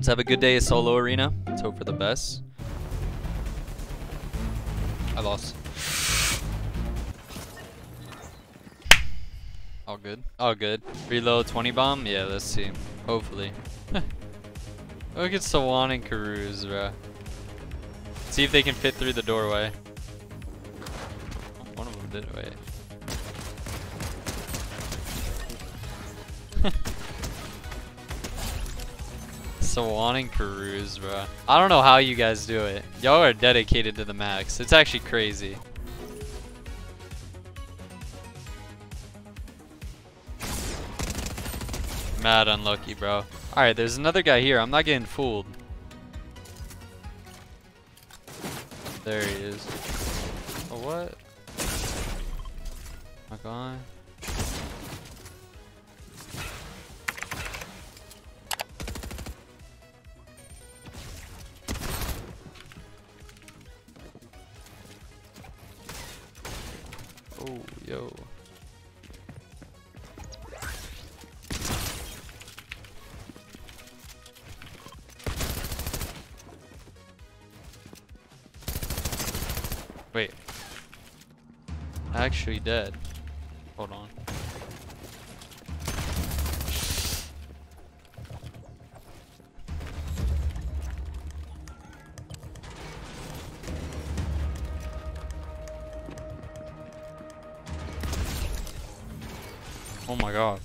Let's have a good day at Solo Arena. Let's hope for the best. I lost. All good. All good. Reload 20 bomb? Yeah, let's see. Hopefully. Look at Sawan and Karooze, bro. See if they can fit through the doorway. One of them did, wait. Sawan and Karooze, bro. I don't know how you guys do it. Y'all are dedicated to the max. It's actually crazy. Mad unlucky, bro. Alright, there's another guy here. I'm not getting fooled. There he is. Oh, what? Not gone. Oh, yo. Wait, actually dead. Hold on. Oh my god.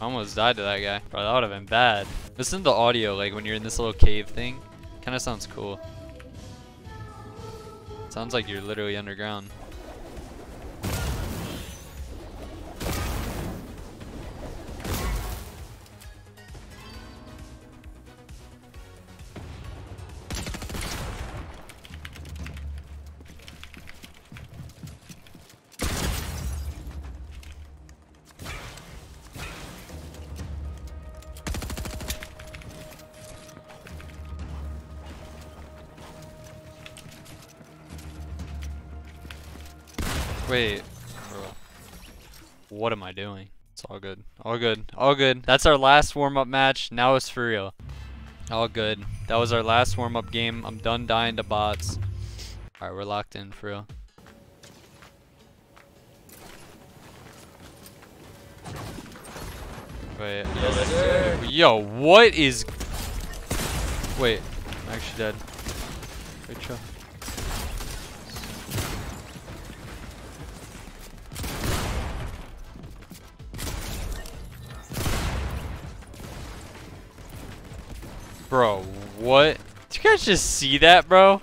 I almost died to that guy. Bro, that would have been bad. Listen to the audio, like when you're in this little cave thing. Kind of sounds cool. Sounds like you're literally underground. Wait, bro. What am I doing? It's all good. All good. All good. That's our last warm-up match. Now it's for real. All good. That was our last warm-up game. I'm done dying to bots. Alright, we're locked in for real. Wait. Yes, yo, what is... Wait, I'm actually dead. Good job. Bro, what? Did you guys just see that, bro?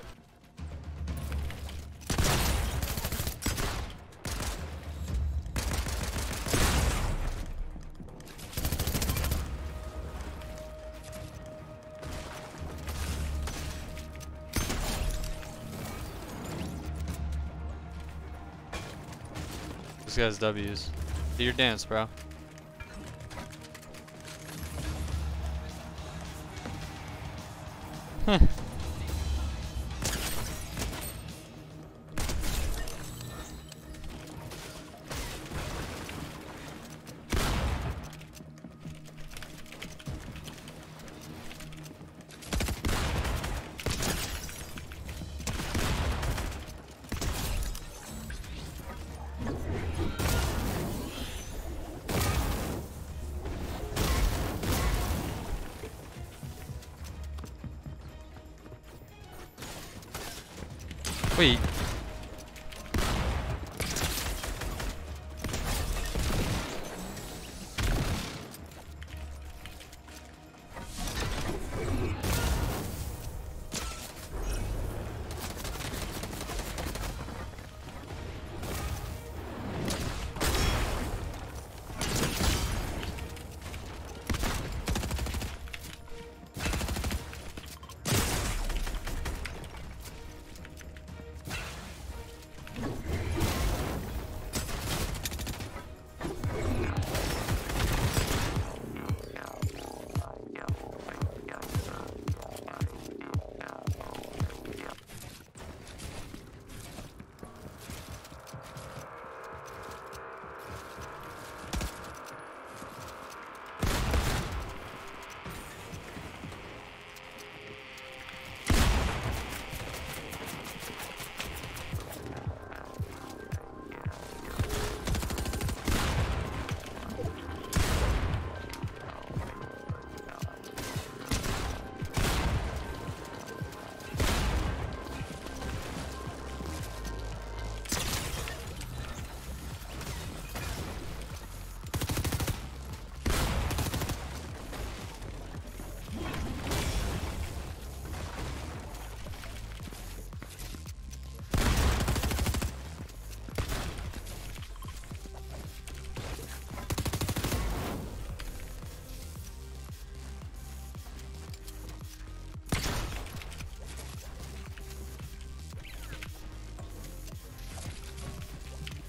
This guy's W's. Do your dance, bro. Wait.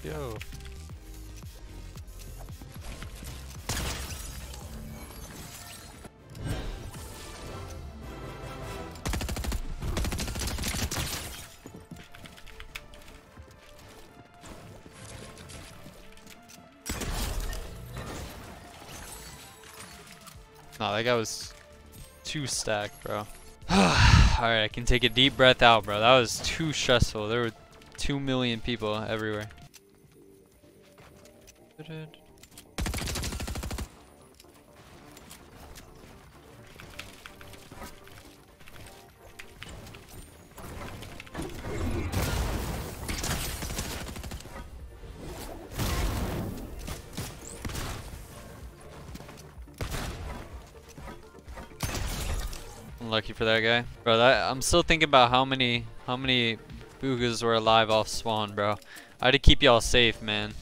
go. Nah, that guy was too stacked, bro. Alright, I can take a deep breath out, bro. That was too stressful. There were 2 million people everywhere. Lucky for that guy, bro. I'm still thinking about how many Boogers were alive off spawn, bro. I had to keep y'all safe, man.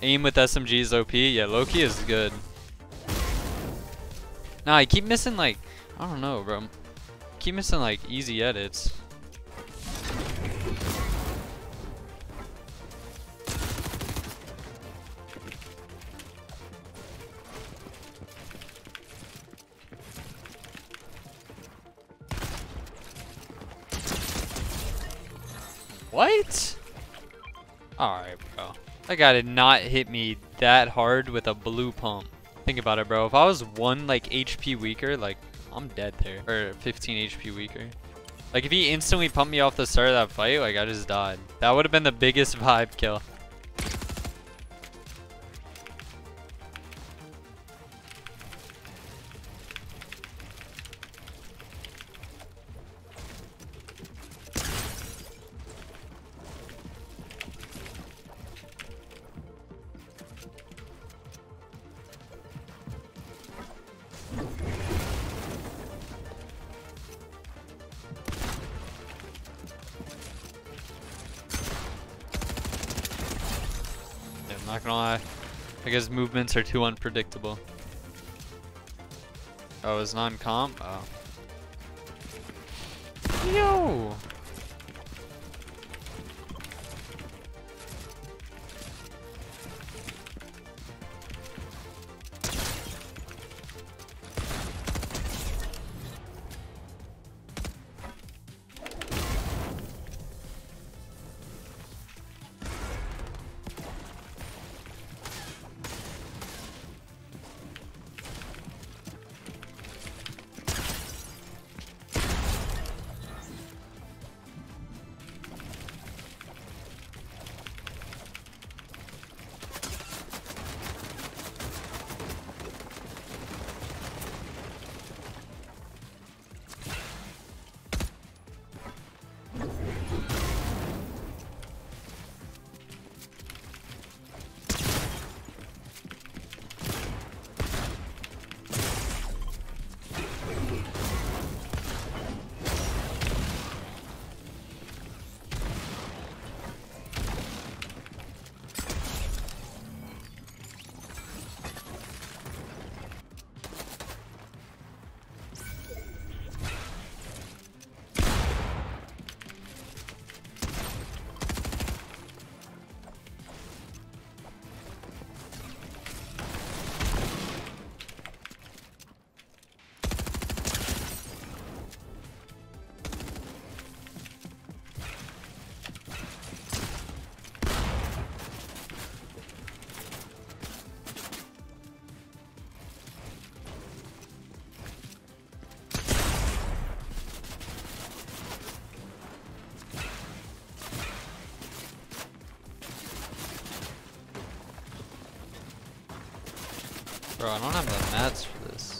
Aim with SMG's OP. Yeah, low-key is good. Nah, I keep missing, like, I don't know, bro. Keep missing, like, easy edits. What? Alright, bro. That guy did not hit me that hard with a blue pump. Think about it, bro. If I was 1 like HP weaker, like I'm dead there. Or 15 HP weaker. Like if he instantly pumped me off the start of that fight, like I just died. That would have been the biggest vibe kill. Not gonna lie, I guess movements are too unpredictable. Oh, it's non-comp? Oh. Yo! Bro, I don't have the mats for this.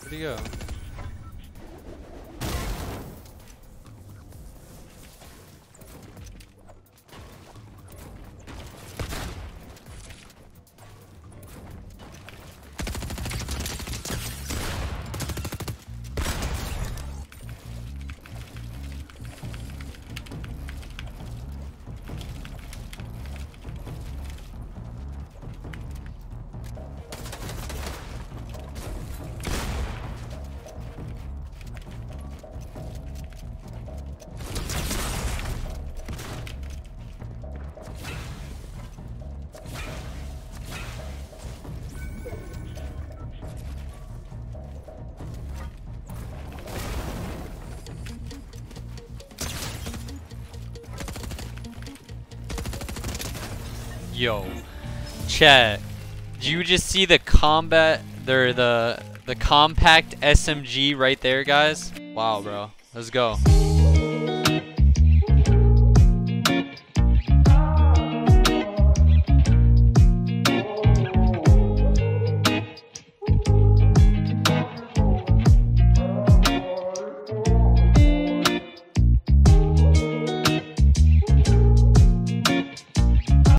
Where'd he go? Yo, chat, did you just see the combat, or the compact SMG right there, guys? Wow, bro. Let's go.